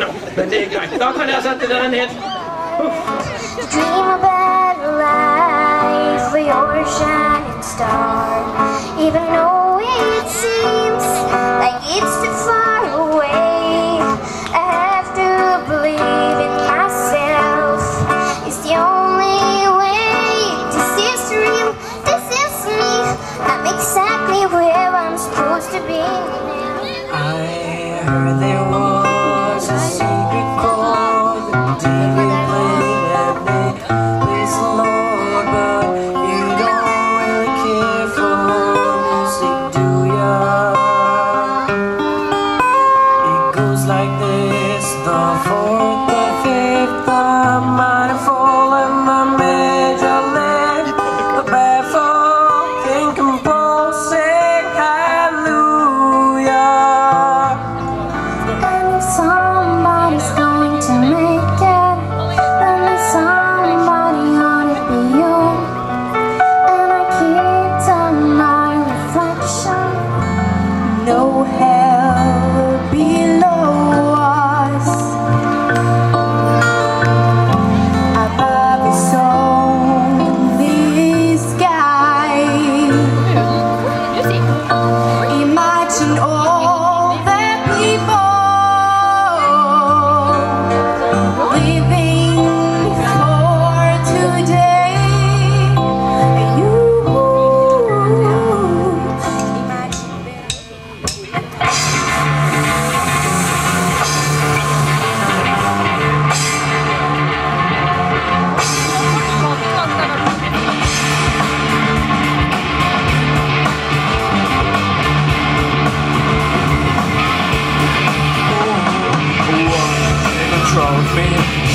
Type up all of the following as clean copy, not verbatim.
No, men det er greit. Da kan jeg sette dere ned. Dream a better life for your shining star, even though it seems like it's too far away. I have to believe in myself. It's the only way. This is real. This is me. I'm exactly where I'm supposed to be now. I heard there was a secret chord that David played at me. Please, Lord, but you don't really care for music, do ya? It goes like this: the fourth, the fifth, the minor fall, and the major lift. The baffled king compose, sing hallelujah. Somebody's going to make it, and that somebody ought to be you. And I keep on my reflection. No hell below us. Above is only sky. Imagine all the people living for today. You imagine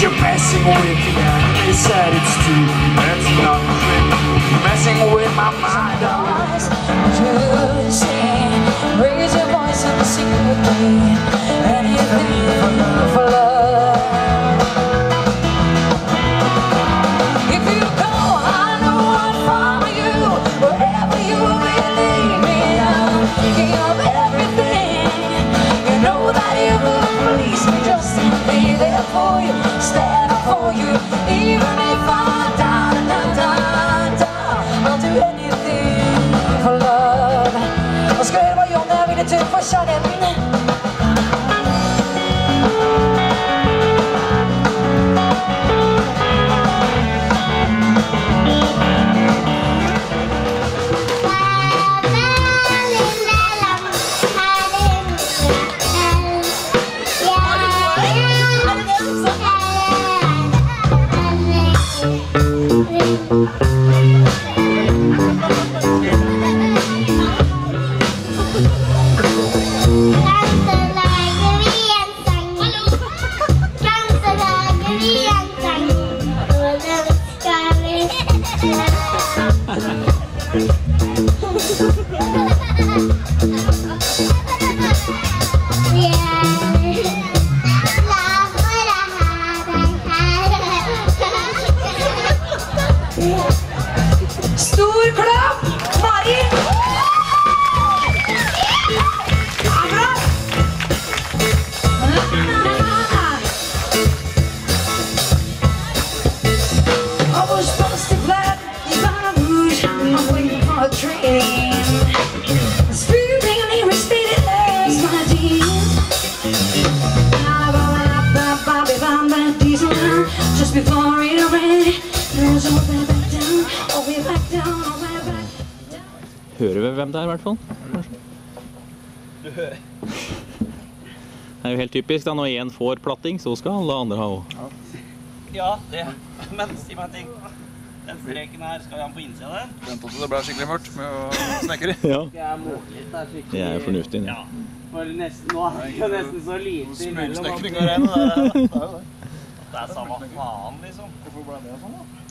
you're messing with the end. They said it's true, that's not true. You're messing with my mind. Just raise your voice and sing with me. Anything for love, for love. If you go, I know I'll follow you wherever you will lead me. I'm thinking of everything. You know that you will please me. Just be there for you. Stand up for you, even if I die. I'll do anything for love. I'll scream what you'll never need to do for shining. Before it already, there's all way back down, all way back down, all way back down. Hører vi hvem det er, i hvert fall? Det er jo helt typisk da, når en får platting, så skal alle andre ha også. Ja, det. Men, si meg en ting. Den streken her, skal vi ha den på innsida der? Vent også, det ble skikkelig mørkt med å snekke. Ja. Jeg målet der skikkelig. Det er fornuftig, ja. Nå er det jo nesten så lite i mellom. Smulsnekring og regn, det er jo det. That's all home, this one.